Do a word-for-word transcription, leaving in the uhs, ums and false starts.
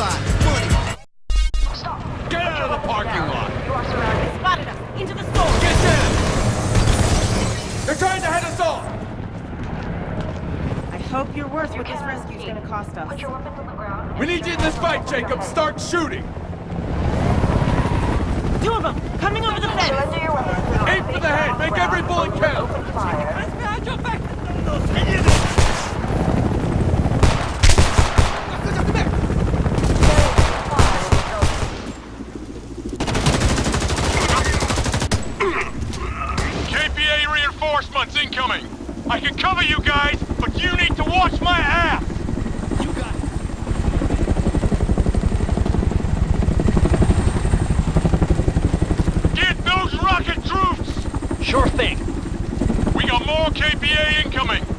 outside. Money. Stop. Get, Get out, out of the parking down. lot. You are surrounded. Spotted us. Into the store. Get down. They're trying to head us off. I hope you're worth what this rescue's gonna cost us. Put your weapons on the ground. We need you in this fight, Jacob. Start shooting. Two of them coming over the fence. Aim for the head. Make every bullet count. K P A reinforcements incoming. I can cover you guys, but you need to watch my ass. You got it. Get those rocket troops. Sure thing. We got more K P A incoming.